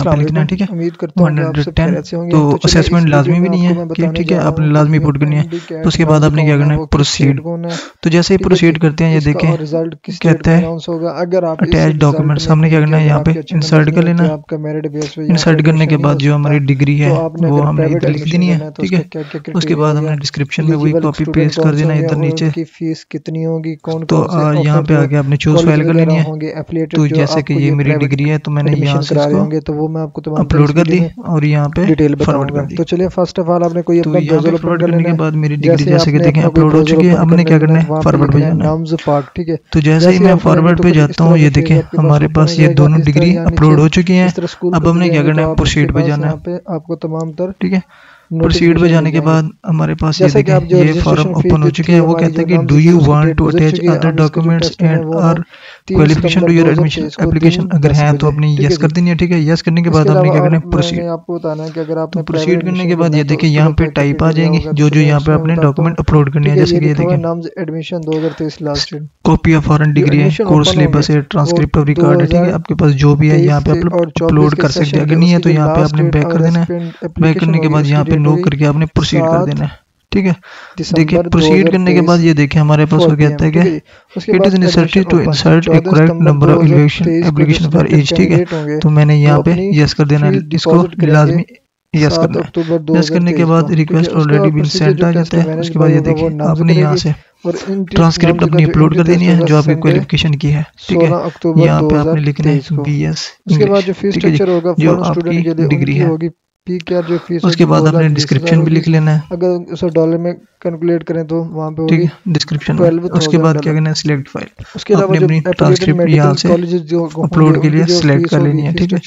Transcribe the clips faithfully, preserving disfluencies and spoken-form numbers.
यहाँ पे लिखना है, ठीक है। तो असेसमेंट लाजमी भी नहीं है, ठीक है, आपने लाजमी रिपोर्ट करनी है। तो उसके बाद आपने क्या करना है, प्रोसीड। तो जैसे ही प्रोसीड करते हैं, ये देखें कहते हैं अटैच डॉक्यूमेंट्स, हमने क्या करना है यहाँ पे इंसर्ट कर लेना। इंसर्ट करने के बाद जो हमारी डिग्री है वो हमने इधर लिख देनी है, ठीक है। उसके बाद हमने डिस्क्रिप्शन में वही कॉपी पेस्ट कर देना इधर नीचे। फीस कितनी होगी, कौन तो यहाँ पे आगे आपने चूज फाइल कर लेनी है। तो जैसे कि ये मेरी डिग्री है तो मैंने यहाँ से इसको तो वो मैं आपको अपलोड कर दी और यहाँ पे डिटेल फॉरवर्ड कर दी। तो चलिए फर्स्ट ऑफ ऑल आपने कोई अपना ब्राउज़र फॉरवर्ड करने के बाद मेरी डिग्री जैसे कि देखें अपलोड हो चुकी है। हमने क्या करना है, फॉरवर्ड पे जाना है, ठीक है। तो जैसे ही मैं फॉरवर्ड पे जाता हूँ, ये देखें हमारे पास ये दोनों डिग्री अपलोड हो चुकी है। अब हमने क्या करना है, प्रोसीड पे जाना है आपको तमाम तर, ठीक है। प्रोसीड पे जाने के बाद हमारे पास ये देखें ये फॉर्म ओपन हो चुके हैं। वो कहते हैं कि do you want to attach other documents and our qualification to your admission application, अगर है तो अपनी यस कर देनी है, ठीक है। यस करने के बाद आपने क्या करना है, प्रोसीड। आपको बताना है कि अगर आप प्रोसीड करने के बाद ये देखिए यहाँ पे टाइप आ जाएंगे जो जो यहाँ पे आपने डॉक्यूमेंट अपलोड करने है। जैसे कि ये देखें नम्स एडमिशन दो हज़ार तेईस last copy of foreign degree है, कोर्स सिलेबस है, ट्रांसक्रिप्ट ऑफ रिकॉर्ड है, ठीक है। आपके पास जो भी है यहाँ पे आप अपलोड कर सकते हैं। अगर नहीं है तो यहाँ पे आपने बैक कर देना है। बैक करने के बाद यहाँ पे नो करके आपने प्रोसीड कर देना है, ठीक है। देखिए प्रोसीड करने के बाद ये देखिए हमारे पास हो गया है कि it is necessary to insert a correct number of election application for age, ठीक है। तो मैंने यहाँ पे यस कर देना है, इसको लाजमी यस करना है। यस करने के बाद रिक्वेस्ट ऑलरेडी बीन सेंट आ जाता है। उसके बाद ये देखिए आपने यहाँ से ट्रांसक्रिप्ट अपनी अपलोड कर देनी है जो आपकी क्वालिफिकेशन की है, ठीक है। यहाँ पे आपने लिखना है बी एस, जो आपकी डिग्री है। जो फीस उसके बाद आपने डिस्क्रिप्शन भी लिख लेना है, अगर उसे डॉलर में कैलकुलेट करें तो वहाँ पे होगी डिस्क्रिप्शन। उसके बाद क्या करना है, सिलेक्ट फाइल। उसके अलावा जो ट्रांसक्रिप्ट यहाँ से अपलोड के लिए सिलेक्ट कर लेनी है, ठीक है।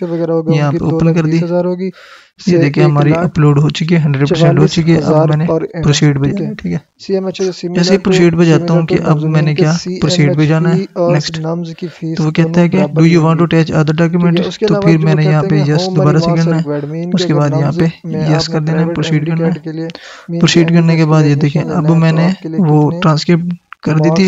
यहाँ पे ओपन कर दी, ये देखिए हमारी अपलोड हो चुकी है, हंड्रेड परसेंट हो चुकी है। अब मैंने प्रोसीड पे जाना है, ठीक है। जैसे प्रोसीड पे जाता हूँ कि अब मैंने क्या प्रोसीड पे जाना है, नेक्स्ट। तो वो कहता है कि do you want to attach other documents, तो फिर मैंने यहाँ पे यस दोबारा से करना है। उसके बाद यहाँ पे यस कर देना है, प्रोसीड करना है। प्रोसीड करने के बाद ये देखिए अब मैंने वो ट्रांसक्रिप्ट कर दी थी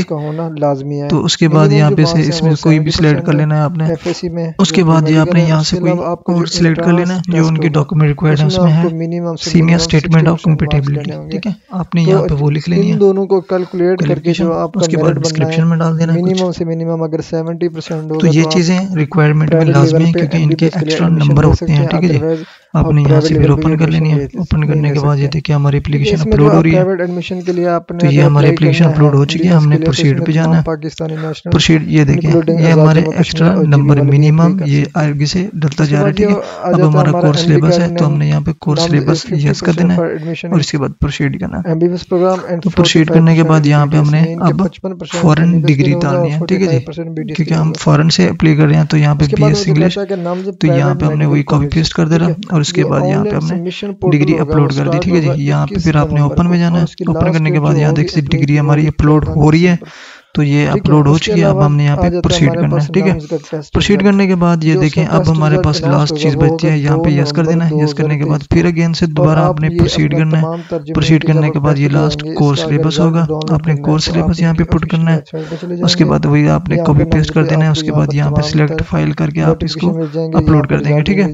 लाजमी है। तो उसके बाद यहाँ पे से इसमें कोई भी सिलेक्ट कर लेना है आपने। उसके बाद ये आपने यहाँ से कोई और सिलेक्ट कर लेना है जो उनके डॉक्यूमेंट रिक्वायर्ड है, उसमें है सीनियर स्टेटमेंट ऑफ कंपैटिबिलिटी, ठीक है। आपने यहाँ पे वो लिख लेनी है, दोनों को कैलकुलेट करके जो आप उसके बाद डिस्क्रिप्शन में डाल देना है मिनिमम से मिनिमम। अगर सत्तर परसेंट हो तो ये चीजें रिक्वायरमेंट में लाजमी है क्योंकि इनके एक्स्ट्रा नंबर होते हैं, ठीक है। आपने यहाँ से फिर ओपन कर लेनी है। ओपन करने के बाद ये देखिए हमारी एप्लीकेशन अपलोड हो रही है। एडमिशन के लिए आपने ये हमारी एप्लीकेशन अपलोड हो चुकी है। हमने प्रोसीड पे जाना है, पाकिस्तानी नेशनल प्रोसीड। ये देखिए ये हमारे एक्स्ट्रा नंबर मिनिमम ये आगे से डलता जा रहा है, ठीक है। अब हमारा कोर्स सिलेबस है तो हमने यहाँ पे कोर्स सिलेबस यस कर देना है और इसके बाद प्रोसीड करना है। तो प्रोसीड करने के बाद यहाँ पे हमने अब फॉरेन डिग्री डालनी है, ठीक है जी, क्योंकि हम फॉरेन से अप्लाई कर रहे हैं। तो यहाँ पे बी एस इंग्लिश, तो यहाँ पे हमने वही कॉपी पेस्ट कर देना और उसके बाद यहाँ पे हमने डिग्री अपलोड कर दी, ठीक है जी। यहाँ पे फिर आपने ओपन में जाना है। ओपन करने के बाद यहाँ देखिए डिग्री हमारी अपलोड हो रही है, तो ये अपलोड हो चुकी है। अब हमने यहाँ पे प्रोसीड करना है, ठीक है। प्रोसीड करने के बाद ये देखें अब हमारे पास लास्ट चीज बचती है, यहाँ पे यस कर देना है। यस करने के बाद फिर अगेन से दोबारा आपने प्रोसीड करना है। प्रोसीड करने के बाद ये लास्ट कोर्स सिलेबस होगा, आपने कोर्स सिलेबस यहाँ पे पुट करना है। उसके बाद वही आपने कॉपी पेस्ट कर देना है। उसके बाद यहाँ पे सिलेक्ट फाइल करके आप इसको अपलोड कर देंगे, ठीक है।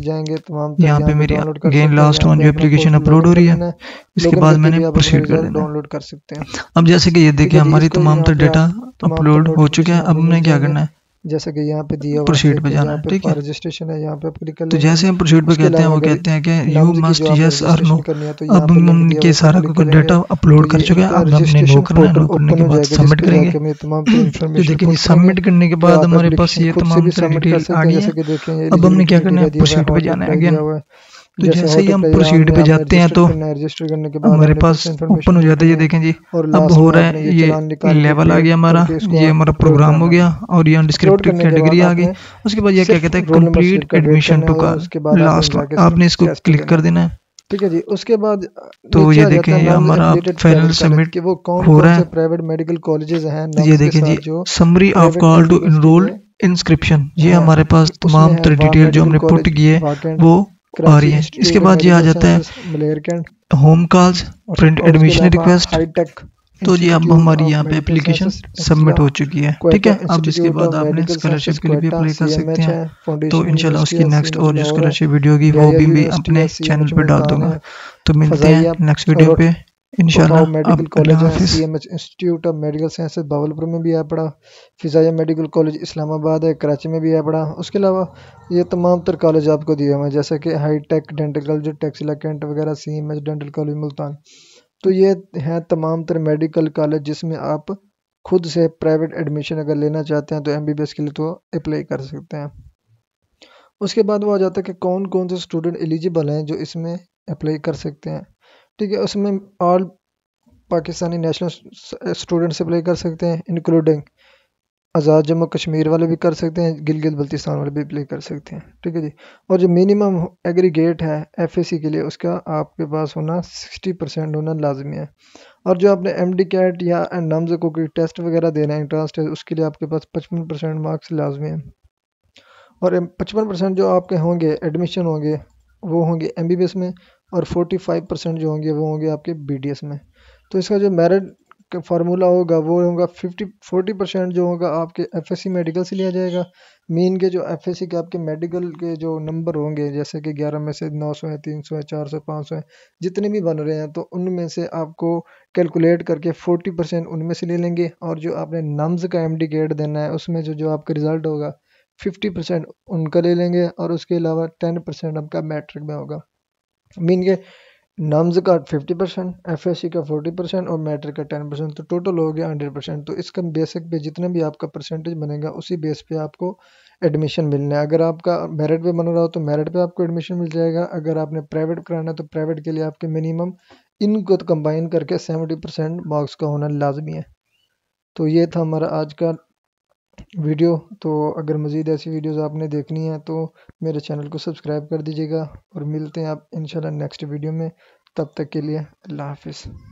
यहाँ पे मेरी अगेन लास्ट वन जो एप्लीकेशन अपलोड हो रही है, इसके बाद मैंने प्रोसीड कर देना। डाउनलोड कर सकते हैं। अब जैसे कि ये देखिए हमारी तमाम तर डाटा अपलोड हो चुका है। अब हमने क्या करना है, जैसे कि यहाँ पे दिया प्रोसीड पे जाना है, ठीक है। रजिस्ट्रेशन है यहाँ पे। तो जैसे हम प्रोसीड पे कहते हैं वो कहते हैं कि यू मस्ट यस और नो। अब उनके सारा डाटा अपलोड कर चुके हैं। अब हमने नो करना है। नो करने के बाद सबमिट करेंगे। देखिए सबमिट करने के बाद हमारे पास ये तमाम डिटेल्स आ गई है। अब हमने क्या करना है, प्रोसीड पे जाना है अगेन। तो जैसे ही हम प्रोसीड पे जाते हैं तो हमारे पास ओपन हो जाता है। ये देखें जी अब हो रहा है, ये लेवल आ गया हमारा, ये हमारा प्रोग्राम हो गया और यहाँ डिस्क्रिप्टिव कैटेगरी आ गई। उसके बाद ये क्या कहता है, कंप्लीट एडमिशन टू का लास्ट, आपने इसको क्लिक कर देना है, ठीक है जी। उसके बाद तो ये देखें ये हमारा फाइनल सबमिट हो रहा है। प्राइवेट मेडिकल कॉलेजेस हैं। ये देखें जी summary of call to enrol inscription, ये हमारे पास तमाम डिटेल जो हमने पुट की है वो आ रही है। इसके बाद ये आ जाता है home calls, print admission request, तो जी अब हमारी यहाँ पे एप्लीकेशन सबमिट हो चुकी है, ठीक है। अब इसके बाद आपने स्कॉलरशिप के लिए भी अप्लाई कर सकते हैं, तो इंशाल्लाह उसकी नेक्स्ट और जो स्कॉलरशिप वीडियो की वो भी मैं अपने चैनल पे डाल दूंगा। तो मिलते हैं नेक्स्ट वीडियो पे इंशाल्लाह। Medical college CMH institute of medical sciences Bahawalpur में भी आ पड़ा, फैज़ियाबाद मेडिकल कॉलेज इस्लामाबाद है, कराची में भी आ पड़ा। उसके अलावा ये तमाम तर कॉलेज आपको दिए हुए हैं, जैसे कि high tech dental college Taxila cantt वगैरह, सीएमएच डेंटल कॉलेज मुल्तान। तो ये हैं तमाम तर मेडिकल कॉलेज जिसमें आप खुद से प्राइवेट एडमिशन अगर लेना चाहते हैं तो एमबीबीएस के लिए तो अप्लाई कर सकते हैं। उसके बाद वो आ जाता है कि कौन कौन से स्टूडेंट एलिजिबल हैं जो इसमें अप्लाई कर सकते हैं, ठीक है। उसमें all Pakistani national students apply कर सकते हैं, इंक्लूडिंग आज़ाद जम्मू कश्मीर वाले भी कर सकते हैं, गिलगित बल्तिस्तान वाले भी अप्लाई कर सकते हैं, ठीक है जी। और जो मिनिमम एग्रीगेट है एफएससी के लिए उसका आपके पास होना सिक्सटी परसेंट होना लाजमी है। और जो आपने एमडीकैट या नम्स को कोई टेस्ट वगैरह देना है एंट्रांस टेस्ट, उसके लिए आपके पास पचपन परसेंट मार्क्स लाजमी है। और पचपन परसेंट जो आपके होंगे एडमिशन होंगे वो होंगे एम बी बी एस में, और फोर्टी फाइव परसेंट जो होंगे वो होंगे आपके बी डी एस में। तो इसका जो मेरिट का फार्मूला होगा वो होगा फिफ्टी फोर्टी परसेंट जो होगा आपके एफएससी मेडिकल से लिया जाएगा। मीन के जो एफएससी के आपके मेडिकल के जो नंबर होंगे जैसे कि ग्यारह में से नौ सौ है, तीन सौ है, चार सौ, पाँच सौ है, जितने भी बन रहे हैं तो उनमें से आपको कैलकुलेट करके फोर्टी परसेंट उनमें से ले लेंगे। और जो आपने नम्स का एमडीकेट देना है उसमें जो जो आपका रिजल्ट होगा फिफ्टी परसेंट उनका ले लेंगे, और उसके अलावा टेन परसेंट आपका मैट्रिक में होगा। मीन के नम्स का फिफ्टी परसेंट, एफएससी का फोर्टी परसेंट, और मैट्रिक का टेन परसेंट, तो टोटल हो गया हंड्रेड परसेंट। तो इसका बेसिक पे जितना भी आपका परसेंटेज बनेगा उसी बेस पे आपको एडमिशन मिलना है। अगर आपका मेरिट पे बन रहा हो तो मेरिट पे आपको एडमिशन मिल जाएगा। अगर आपने प्राइवेट कराना है तो प्राइवेट के लिए आपके मिनिमम इनको तो कंबाइन करके सेवेंटी परसेंट मार्क्स का होना लाजमी है। तो ये था हमारा आज का वीडियो। तो अगर मज़ीद ऐसी वीडियोस आपने देखनी है तो मेरे चैनल को सब्सक्राइब कर दीजिएगा, और मिलते हैं आप इंशाल्लाह नेक्स्ट वीडियो में। तब तक के लिए अल्लाह हाफिज़।